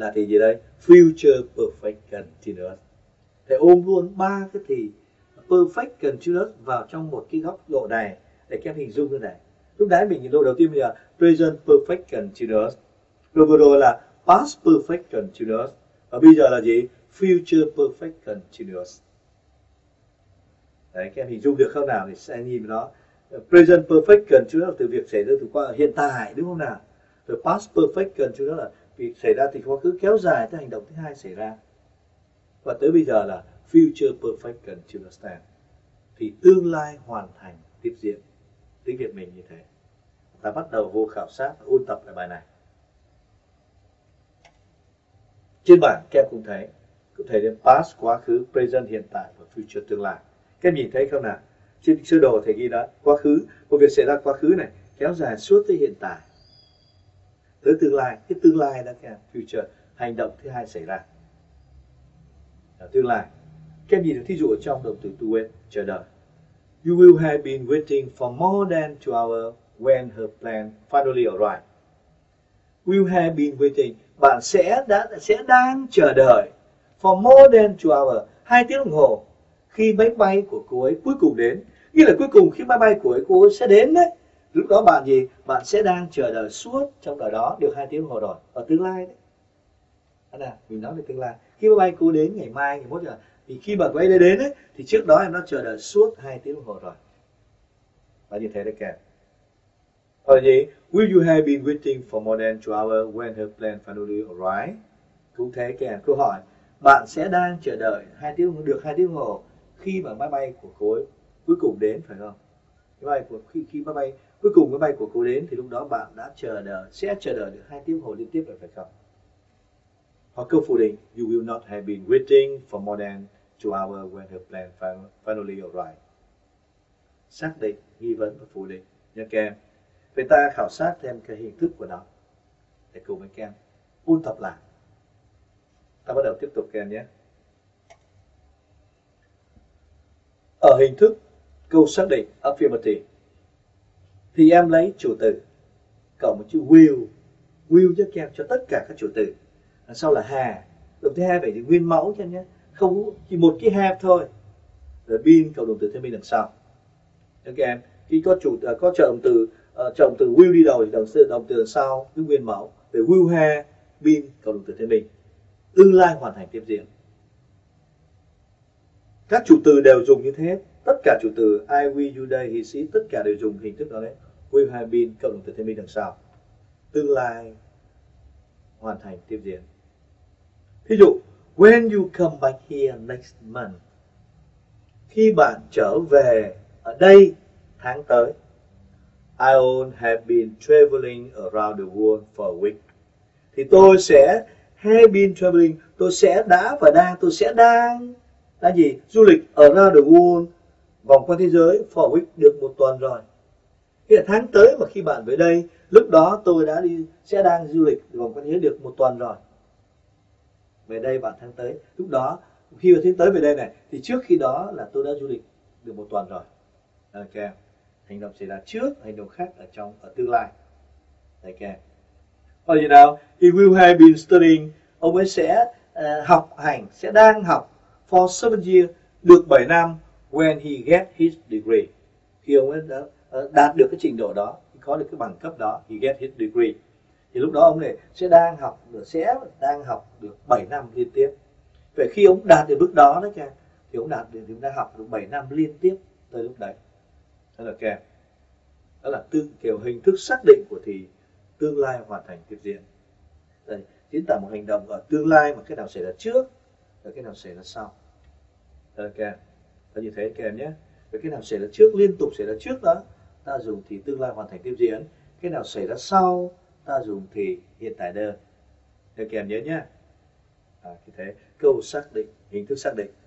là thì gì đây? Future Perfect Continuous. Thầy ôm luôn ba cái thì Perfect Continuous vào trong một cái góc độ này để các em hình dung như này. Lúc đấy mình nhìn độ đầu tiên là Present Perfect Continuous, rồi vừa rồi là Past Perfect Continuous, và bây giờ là gì? Future Perfect Continuous. Đấy, các em hình dung được không nào? Thì sẽ nhìn nó Present Perfect Continuous từ việc xảy ra từ qua hiện tại, đúng không nào? Rồi Past Perfect Continuous là việc xảy ra từ quá khứ kéo dài tới hành động thứ hai xảy ra, và tới bây giờ là Future Perfect Continuous Tense thì tương lai hoàn thành tiếp diễn. Tiếng Việt mình như thế. Ta bắt đầu vô khảo sát ôn tập lại bài này. Trên bảng các em cũng thấy đến past quá khứ, present hiện tại và future tương lai. Các em nhìn thấy không nào? Trên sơ đồ thầy ghi đó, quá khứ, một việc xảy ra quá khứ này kéo dài suốt tới hiện tại, tới tương lai. Cái tương lai đó các em, future, hành động thứ hai xảy ra. Đó, tương lai. Các em nhìn được thí dụ ở trong động từ to wait, chờ đợi. You will have been waiting for more than 2 hours when her plan finally arrived. Will have been waiting. Bạn sẽ đang chờ đợi for more than 2 hours, 2 tiếng đồng hồ, khi máy bay của cô ấy cuối cùng đến. Nghĩa là cuối cùng khi máy bay của cô ấy sẽ đến đấy. Lúc đó bạn gì? Bạn sẽ đang chờ đợi suốt trong đời đó được 2 tiếng đồng hồ rồi. Ở tương lai đấy. Đó là mình nói về tương lai. Khi máy bay cô đến ngày mai, ngày mốt giờ. Thì khi mà cô ấy đến ấy, thì trước đó em đã chờ đợi suốt 2 tiếng đồng hồ rồi. Và như thế đấy kèm. Còn gì? Will you have been waiting for more than 2 hours when her plane finally arrived? Cũng thế kèm. Câu hỏi. Bạn sẽ đang chờ đợi 2 tiếng đồng hồ khi mà máy bay của cô ấy cuối cùng đến, phải không? Khi máy bay của cô đến thì lúc đó bạn đã sẽ chờ đợi được 2 tiếng đồng hồ liên tiếp rồi, phải không? Hoặc câu phủ định, you will not have been waiting for more than 2 hours when her plane finally arrived. Xác định, nghi vấn và phủ định nha các em. Vậy ta khảo sát thêm cái hình thức của nó để cùng với các em ôn tập lại. Ta bắt đầu tiếp tục các em nhé. Ở hình thức câu xác định affirmative thì em lấy chủ từ cộng một chữ will cho các em, cho tất cả các chủ từ. Sau là have, động từ have phải thì nguyên mẫu cho nhé, không chỉ một cái have thôi. Rồi been cộng động từ thêm bên đằng sau. Các em khi có trợ động từ will đi đầu thì động từ đằng sau cứ nguyên mẫu. Rồi will have, been cộng động từ thêm bên. Tương lai hoàn thành tiếp diễn. Các chủ từ đều dùng như thế, tất cả chủ từ I, we, you, they, he, she tất cả đều dùng hình thức đó đấy. Will have, been cộng động từ thêm bên đằng sau. Tương lai hoàn thành tiếp diễn. Ví dụ, when you come back here next month. Khi bạn trở về ở đây tháng tới. I will have been traveling around the world for a week. Thì tôi sẽ have been traveling, tôi sẽ đang du lịch around the world, vòng quanh thế giới for a week được 1 tuần rồi. Nghĩa là tháng tới mà khi bạn về đây, lúc đó tôi sẽ đang du lịch vòng quanh thế giới được 1 tuần rồi. Về đây bạn tháng tới, lúc đó khi mà thế tới về đây này thì trước khi đó là tôi đã du lịch được 1 tuần rồi. Ok. Hành động xảy ra trước, hành động khác ở tương lai. Ok. Còn gì nào? He will have been studying. Ông ấy sẽ đang học for 7 years, được 7 năm when he get his degree. Khi ông ấy đã đạt được cái trình độ đó, có được cái bằng cấp đó, he get his degree. Thì lúc đó ông này sẽ đang học được 7 năm liên tiếp. Vậy khi ông đạt được bước đó đó cha, thì ông đạt được chúng ta học được 7 năm liên tiếp tới lúc đấy. Đó là kèm. Đó là kiểu hình thức xác định của thì tương lai hoàn thành tiếp diễn. Đây, diễn tả một hành động ở tương lai mà cái nào xảy ra trước và cái nào xảy ra sau. Đó là kèm. Đó như thế kèm nhé. Vậy cái nào xảy ra trước, liên tục xảy ra trước đó, ta dùng thì tương lai hoàn thành tiếp diễn. Cái nào xảy ra sau, ta dùng thì hiện tại đơn. Để kèm nhớ nhé. Thế câu xác định, hình thức xác định.